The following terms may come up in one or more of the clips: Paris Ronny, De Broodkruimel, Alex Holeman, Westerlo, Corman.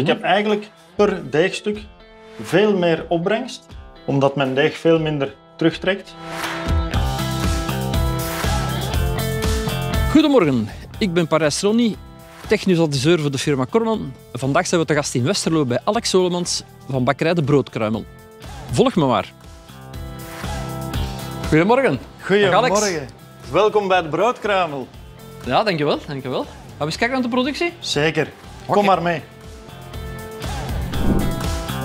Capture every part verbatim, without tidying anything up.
Ik heb eigenlijk per deegstuk veel meer opbrengst, omdat mijn deeg veel minder terugtrekt. Goedemorgen, ik ben Paris Ronny, technisch adviseur voor de firma Corman. Vandaag zijn we te gast in Westerlo bij Alex Holeman van bakkerij De Broodkruimel. Volg me maar. Goedemorgen. Goedemorgen. Welkom bij De Broodkruimel. Ja, dankjewel, dankjewel. Gaan we eens kijken naar de productie? Zeker. Kom okay. maar mee.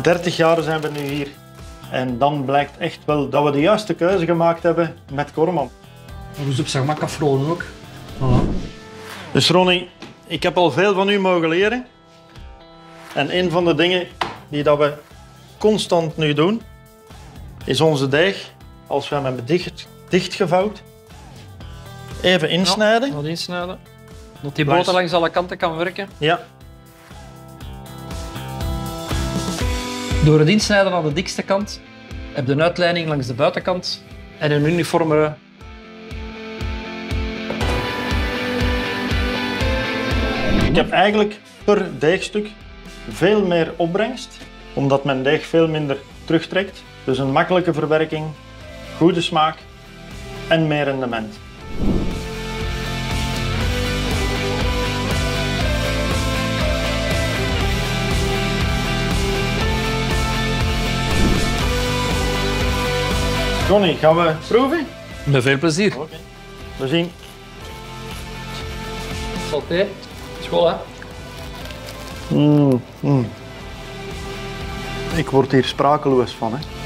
dertig jaar zijn we nu hier en dan blijkt echt wel dat we de juiste keuze gemaakt hebben met Corman. Dus op zijn gemak afrolen ook. Voilà. Dus Ronny, ik heb al veel van u mogen leren. En een van de dingen die dat we constant nu doen, is onze deeg, als we hem hebben dicht, dichtgevouwd, even insnijden. Ja, wat insnijden. Dat die boter langs alle kanten kan werken. Ja. Door het insnijden aan de dikste kant heb je een uitleiding langs de buitenkant en een uniformere. Ik heb eigenlijk per deegstuk veel meer opbrengst, omdat mijn deeg veel minder terugtrekt. Dus een makkelijke verwerking, goede smaak en meer rendement. Ronny, gaan we proeven? Met veel plezier. Oké. Okay. We zien. Salté. School, hè? Mm, mm. Ik word hier sprakeloos van, hè.